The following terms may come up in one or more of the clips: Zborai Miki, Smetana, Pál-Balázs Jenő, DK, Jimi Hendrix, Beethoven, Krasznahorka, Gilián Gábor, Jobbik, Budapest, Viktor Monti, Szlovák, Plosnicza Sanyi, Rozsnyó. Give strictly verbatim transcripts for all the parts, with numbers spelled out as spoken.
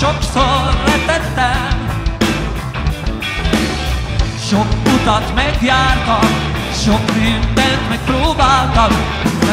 sokszor letettem. Sok utat megjártam, sok mindent megpróbáltam, de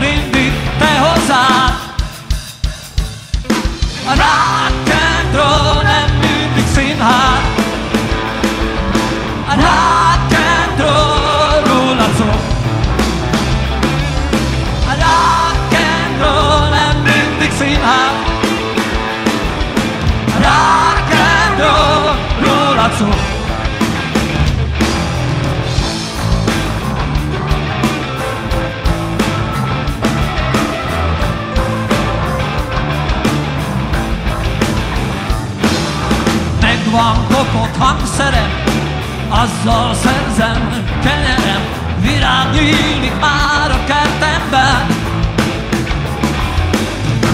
mindig te hozzád. A rock'n'roll nem mindig színház, a rock'n'rollról a szó. A rock'n'roll nem mindig színház, a rock'n'rollról a szó. Van kopott hangszerem, azzal szerzem kenyerem, virág nyílik már a kertemben.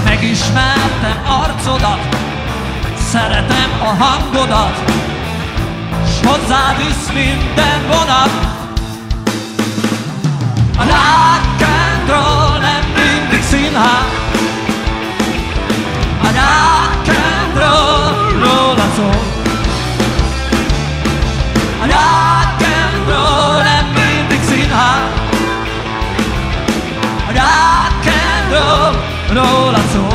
Megismertem arcodat, szeretem a hangodat, s hozzád visz minden vonat. A rock'n'roll nem mindig színház, a rock'n'rollról a szó. A rock'n'roll nem mindig színház, a rock'n'rollról szól.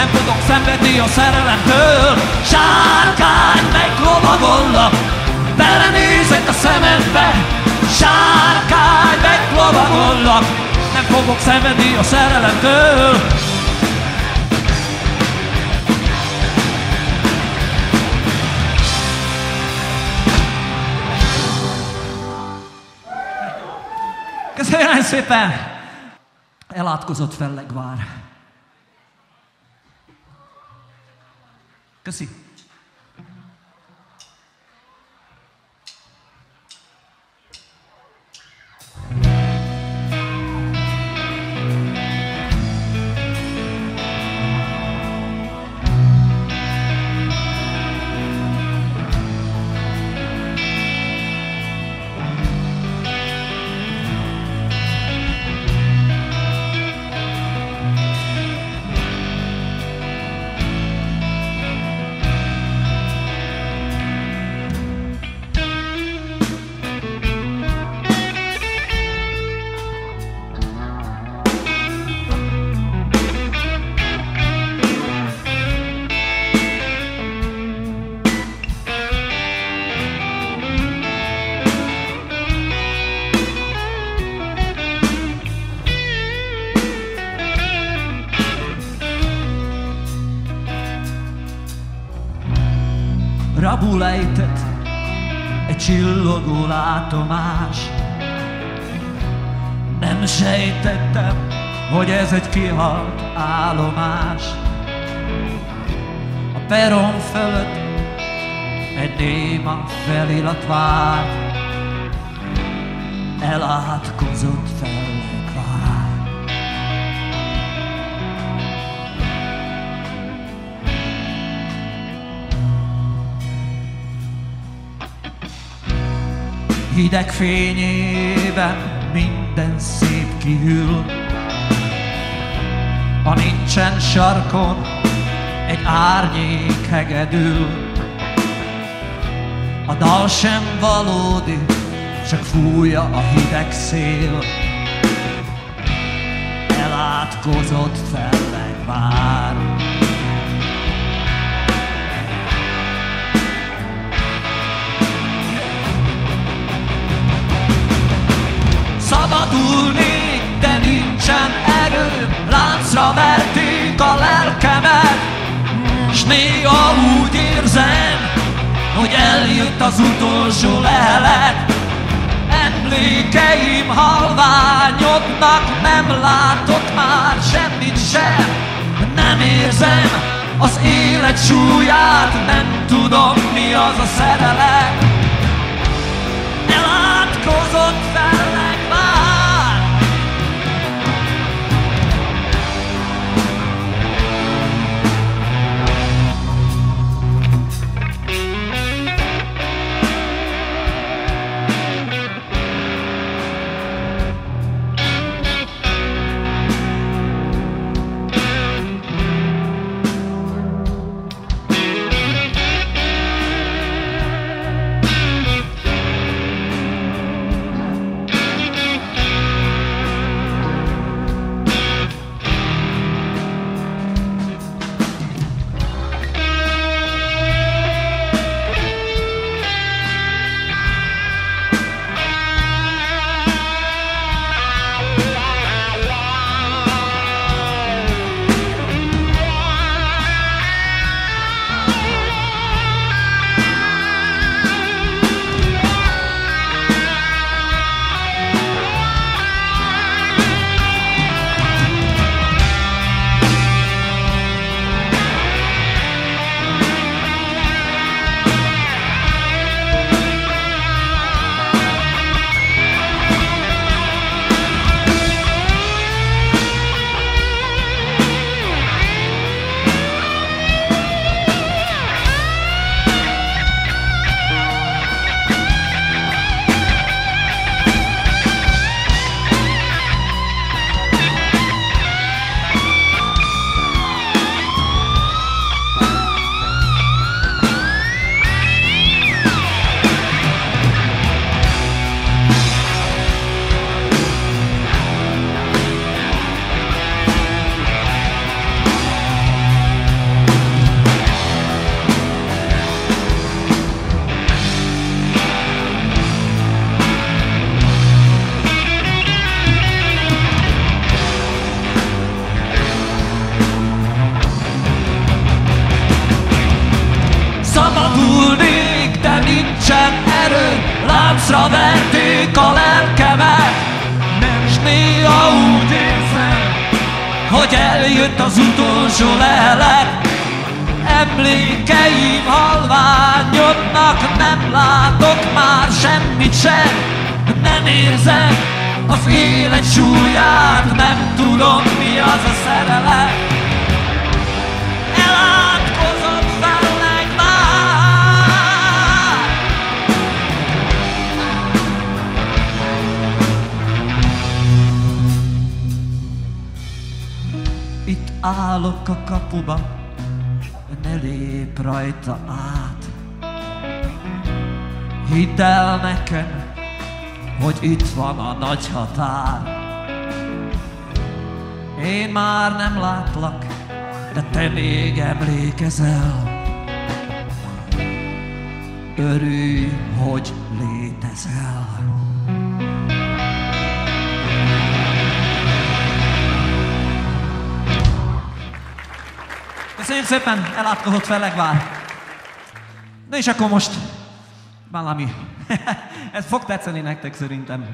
nem tudok szenvedni a szerelemtől. Sárkány meglovagolla, belenézett a szemembe. Sárkány meglovagolla, nem fogok szenvedni a szerelemtől. Köszönöm szépen! Elátkozott Fellegvár. Köszi! Rabul ejtett egy csillogó látomás. Nem sejtettem, hogy ez egy kihalt állomás. A peron fölött egy néma felirat vár. Elátkozott Fellegvár. Hideg fényében minden szép kihűl. A nincsen sarkon egy árnyék hegedül. A dal sem valódi, csak fújja a hideg szél. Elátkozott Fellegvár. Szabadulnék, de nincsen erőm, láncra verték a lelkemet, s néha úgy érzem, hogy eljött az utolsó lehelet. Emlékeim halványodnak, nem látok már semmit sem, nem érzem az élet súlyát, nem tudom, mi az a szerelem. Elátkozott Fellegvár. nincsen erő, láncra verték a lelkemet. Nem s néha úgy érzem, hogy eljött az utolsó lehelet. Emlékeim halványodnak, nem látok már semmit sem. Nem érzem az élet súlyát, nem tudom, mi az a szerelem. Elátkozom felleg már. Itt állok a kapuban, ne lép rajta át. Hidd el nekem, hogy itt van a nagy határ. Én már nem látlak, de te még emlékezel. Örülj, hogy létezel. Köszönjük szépen, elátkozott fellegvár. Na és akkor most valami. Ez fog tetszeni nektek szerintem.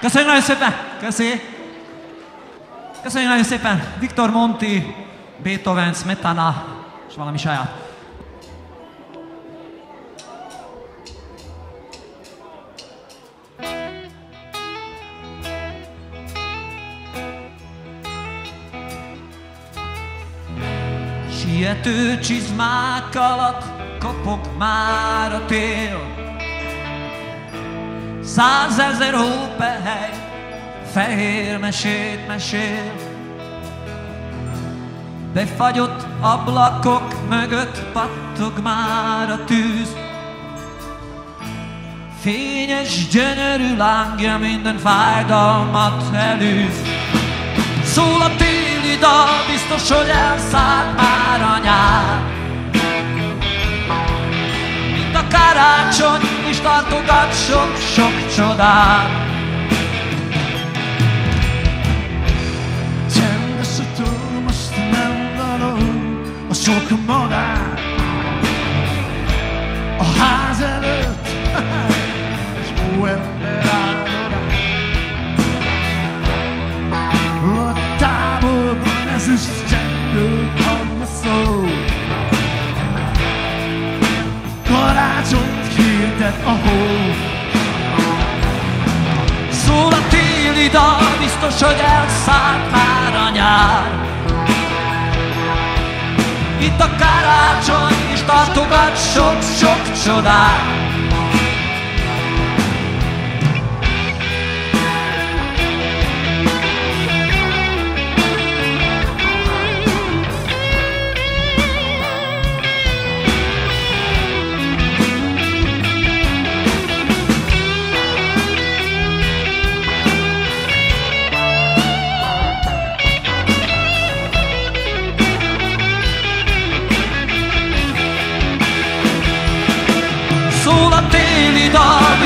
Köszönjük nagyon szépen! Köszi! Köszönjük nagyon szépen! Viktor Monti, Beethoven, Smetana, és valami saját. Siető csizmák alatt kopog már a tél, százezer hópehely fehér mesét mesél. Befagyott ablakok mögött pattog már a tűz, fényes gyönyörű lángja minden fájdalmat elűz. Szól a téli dal, biztos, hogy elszállt már a nyár, mint a karácsony, és tartogat sok-sok csodát. Csendes a tó, most nem való a sok madár a ház előtt, és ó ember áll a távolban, ezüst csendőt adna szó, karácsonyt hirdett a hó. Szól a téli dal, biztos, hogy elszállt már a nyár, itt a karácsony, és tartogat sok-sok csodát.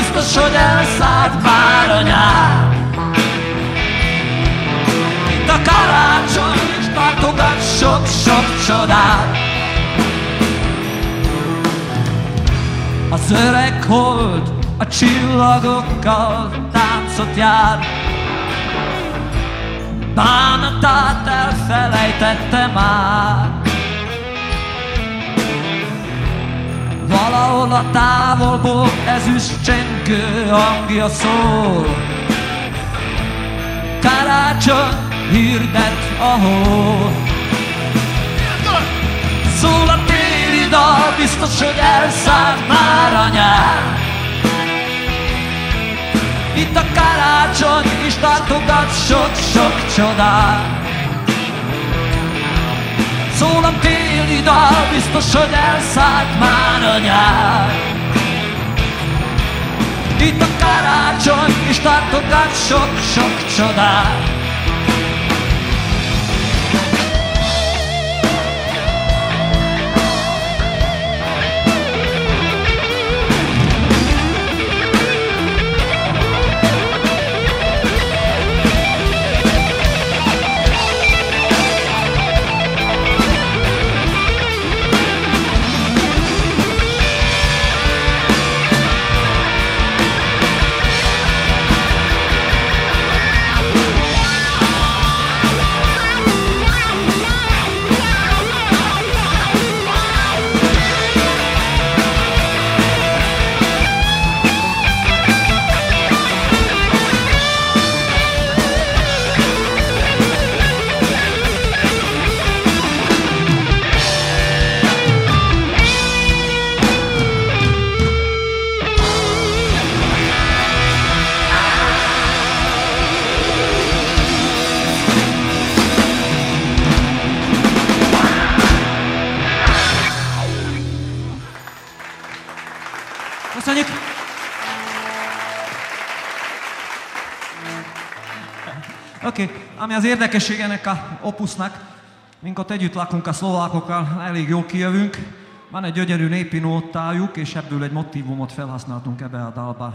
Biztos, hogy elszállt már a nyár, itt a karácsony, és tartogat sok-sok csodát. Az öreg hold a csillagokkal táncot jár, bánatát elfelejtette már. Valahol a távolból ezüst csengő hangja szól, karácsony hirdet a hó. Szól a téli dal, biztos, hogy elszállt már a nyár, itt a karácsony, és tartogat sok-sok csodát. Szól a téli dal, biztos, hogy elszállt már a nyár, itt a karácsony, és tartogat sok-sok csodát. Oké, okay. Ami az érdekesség ennek a opusznak, mink ott együtt lakunk a szlovákokkal, elég jól kijövünk. Van egy gyönyörű népi nótájuk, és ebből egy motívumot felhasználtunk ebbe a dalba.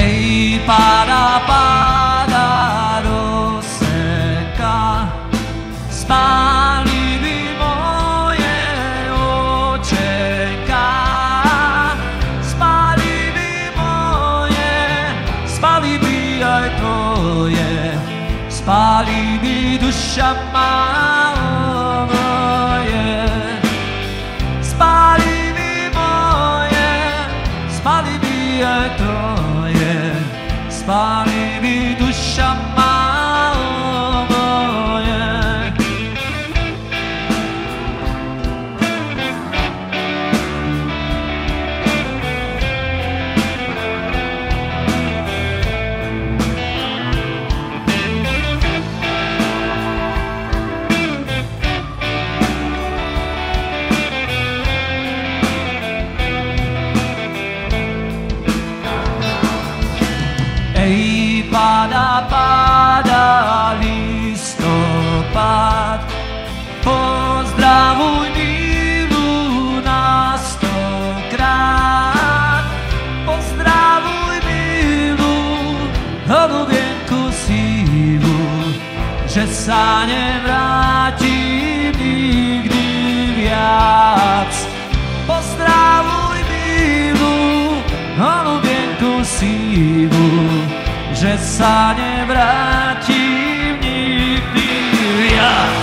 Hej, páda, páda do seka, spáli by moje očeka, spáli by moje, spáli by aj tvoje, spáli by duša má. Spali mi dusza ma oboje. Pada, pada listopad, pozdravuj milu nás stokrát, pozdravuj milu holubienku sivu, že sa nevrátim nikdy viac. Pozdravuj milu holubienku sivu, že sa nevrátim nikdy viac.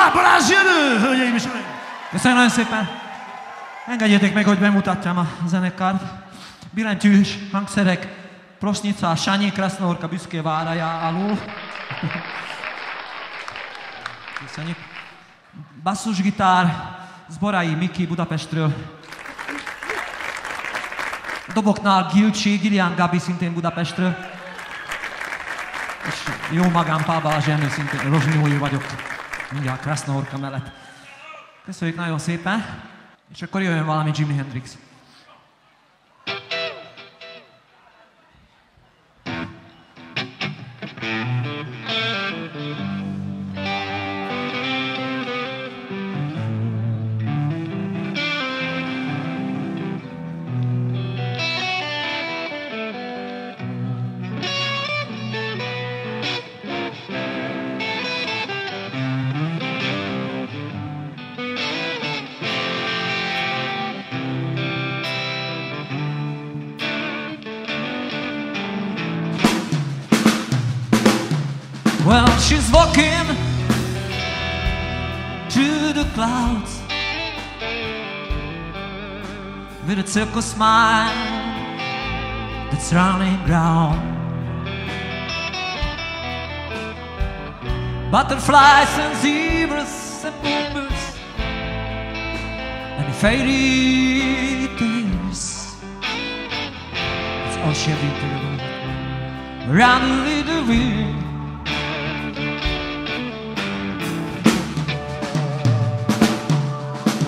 Pál-Balázs Jenő, hölgyeim és uraim! Köszönöm nagyon szépen! Engedjétek meg, hogy bemutatjam a zenekart. Billentyűs hangszerek, Plosnicza Sanyi, Krasznahorka büszké váraja alul. Köszönjük. Basszusgitár, Zborai Miki Budapestről. Doboknál Gilcsi, Gilián Gábor szintén Budapestről. És jó magám, Pál-Balázs Jenő, szintén Rozsnyói vagyok. Mindjárt Krasznahorka mellett. Köszönjük nagyon szépen. És akkor jöjjön valami Jimi Hendrix. Well, she's walking to the clouds with a circle smile that's rounding ground. Butterflies and zebras and boomers and fairy tales. It's all she ever did around the little wind.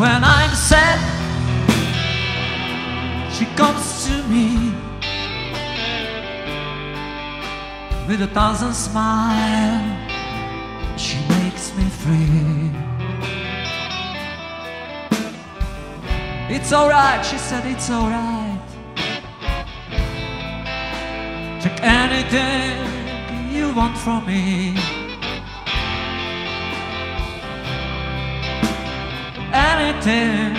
When I'm sad, she comes to me with a thousand smiles. She makes me free. It's alright, she said, it's alright. Take anything you want from me. Anything.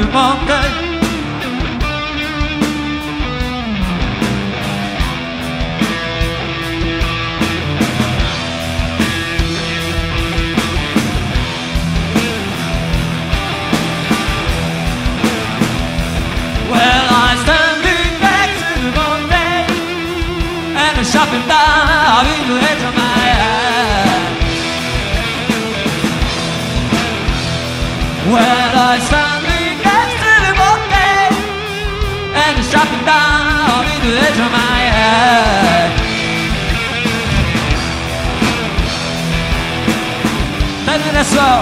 to Monday. Well, I'm standing next to Monday, and the shopping bag in the edge of my hand. Well, I'm standing next to the Monday, and the shopping bag in the edge of my hand. Let me dance slow.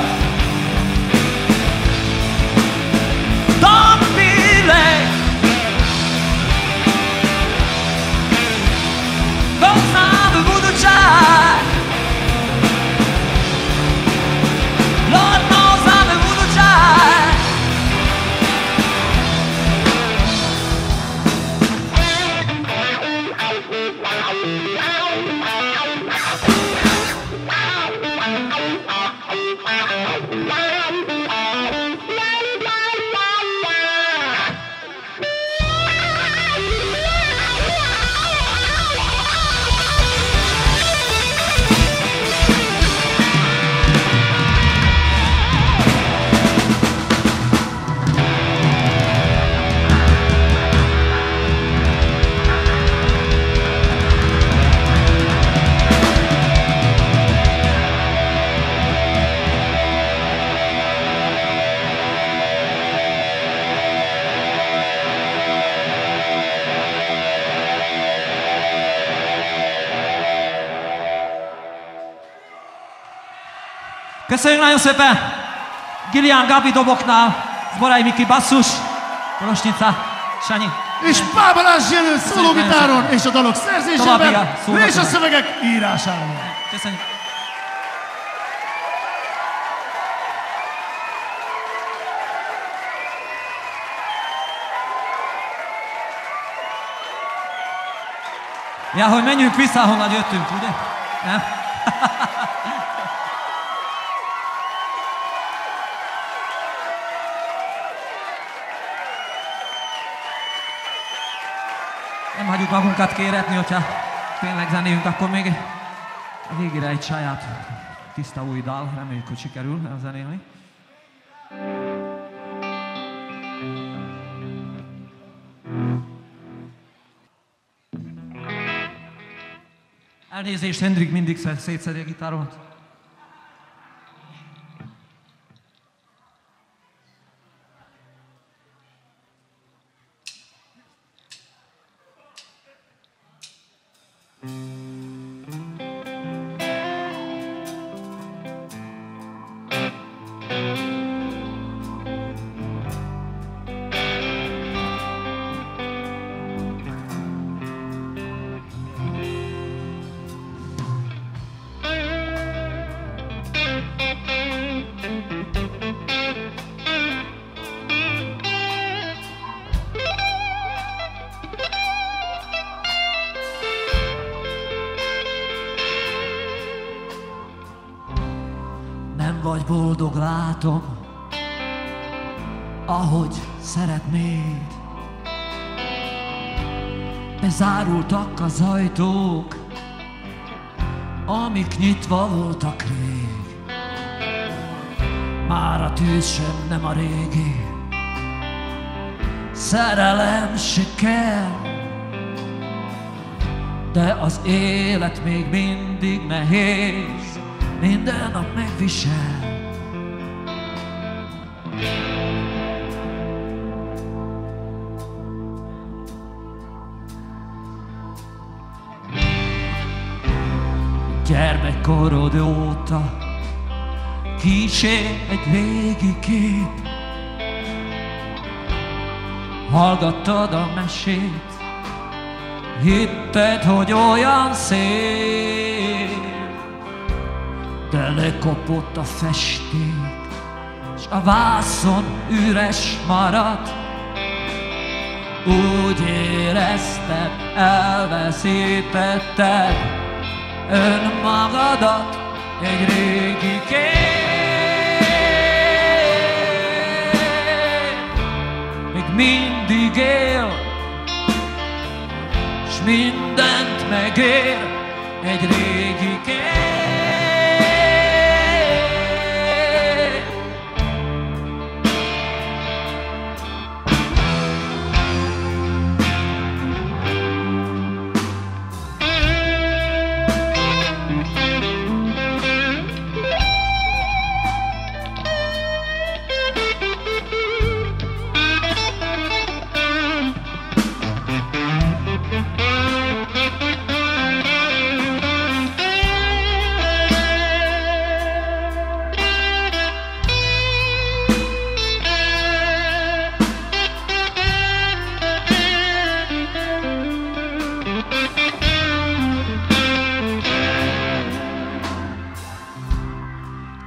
Köszönjük nagyon szépen! Gilián Gábor doboknál, Zborai Miki basszus, Plosnicza Sanyi. És Pál-Balázs Jenő szólógitáron és a dalok szerzésében és a szövegek írásában. Köszönjük! Ja, hogy menjünk vissza, honnan jöttünk, ugye? Nem? Nem hagyjuk magunkat kéretni, hogyha tényleg zenéjünk, akkor még a végére egy saját tiszta új dal, reméljük, hogy sikerül zenélni. Elnézést, Hendrix mindig szétszedi a gitáromat. Vagy boldog, látom, ahogy szeretnéd. Bezárultak az ajtók, amik nyitva voltak rég. Már a tűz sem nem a régi, szerelem siker, de az élet még mindig nehéz. Minden nap megvisel. Gyermekkorod óta kísér egy régi kép. Hallgattad a mesét, hitted, hogy olyan szép. De lekopott a festék, s a vászon üres maradt. Úgy érezted, elveszítetted önmagadat, egy régi kép. mindig él, s mindent megér egy régi kép.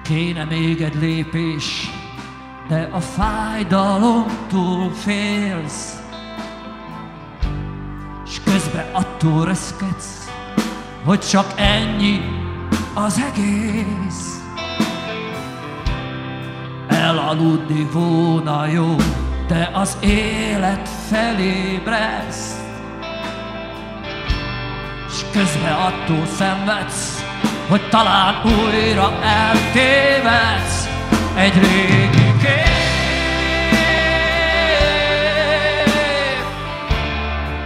Kéne még egy lépés, de a fájdalomtól félsz, s közben attól reszketsz, hogy csak ennyi az egész. Elaludni volna jó, de az élet felébredsz, s közben attól szenvedsz, hogy talán újra eltévedsz egy régi kép.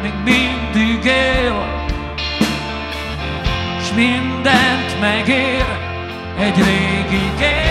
Még mindig él, s mindent megér egy régi kép.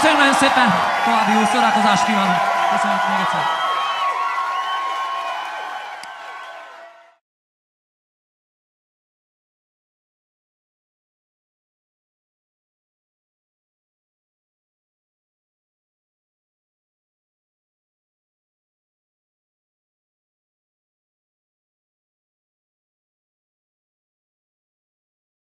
Köszönöm szépen, további jó szórakozást kívánok! Köszönöm még egyszer!